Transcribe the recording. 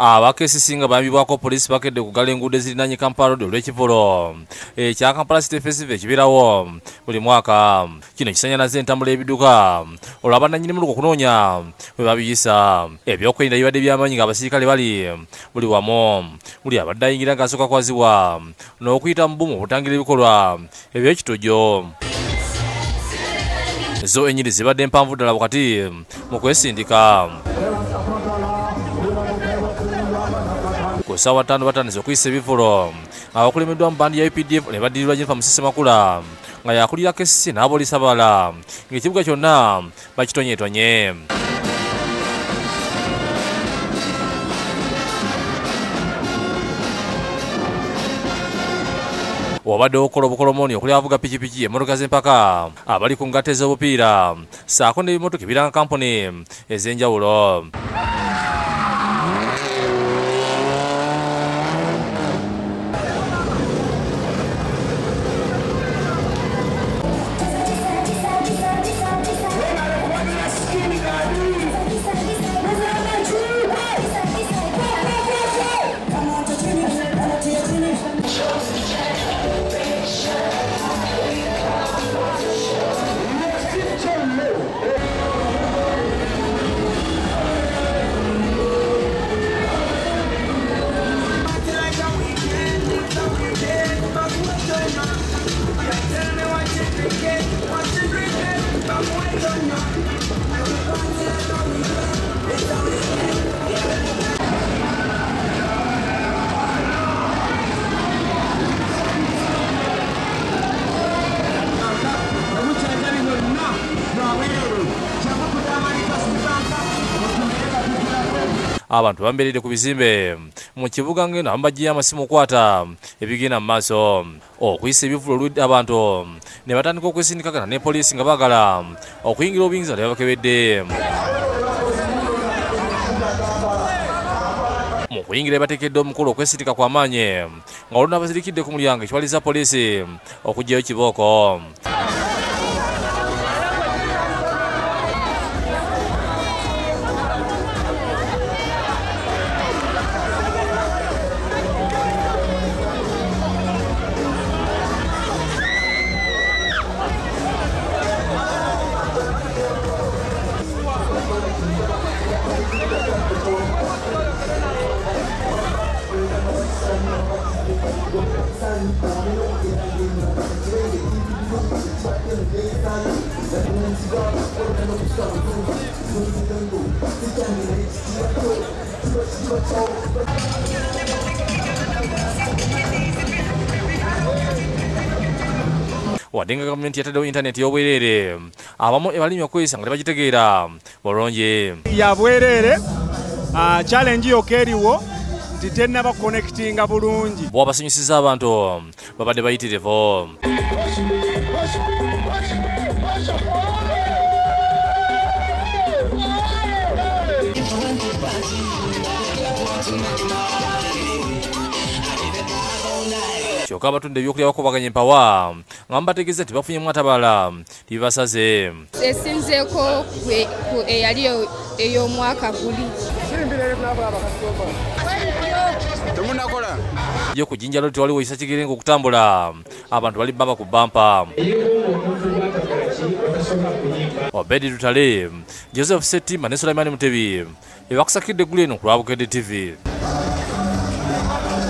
abakesisi nga baabibwako polisi bakedde kugala enguudo ezirinaanye Kampala olw'ekivulo ekya Kampala City Festival ekibeerawo buli mwaka. Kino kisannyalazza entambula y'ebidduka olw'abannannyini mu luggo okunoonya we babiyisa. Ebyokwerinda bibadde by'amaanyi ng'abasirikale bali buli wamu, buli abadde ayingira ng'asooka kwazibwa n'okuyita mu bbumu obutangira ebikolwa eby'ekitojo. Zo enyiri zibadde empanvu ddala wakati mu kwesindika. Ku ssaawa 5 batandise okuyisa ebivulo abakulembeddwa mu bbandi ya UPDF ne baddirirwa Jennifer Musisi Makula nga yakulira KCC n'abapoliisi abalala ng'ekibuga kyonna bakitonyetonye. Wabadde okola obukolomoni okuli abavuga pikipiki, emmotoka z'empaka, abali ku ngatto ez'obupiira ssaako n'ebimotoka ebiranga kampuni ez'enjawulo. Abantu bamberede ku bizimbe mu kibuga ngenda bambajja amasimu kwata ebigina maso okuyisa ebivulo lwidde abantu ne batandika okwesindikagana ne polisi nga bagala okuyingira obuyinza lwe bakebedde. Mu kuyingira batekedde omukulu okwesindika kw'amaanyi nga olwo n'abasirikidde ku mulyango ekiwaliza polisi okugyayo kibooko. Wadinga government yataddewo internet y'obwerere abamu ebalimi okweyisanga tebagitegeera bulungi ya bwerere challenge yokeriwo titenna bakonectinga bulungi bwabasanyusiza abantu babadde bayitirivu. Kyokka abatunda ebyokulya bakubaganye empawa nga mbategeeza tebafunye mwatabala tebibasaze. Esinzeeko ku eyali ey'omwaka guli yo kujinja loti waliwo isa kigirengo okutambula abantu bali baba ku bampa. Obedi Tutale, Joseph Seti, Maneso Lamani Mutebi, ebakusakidde guleno ku Rabukedde TV.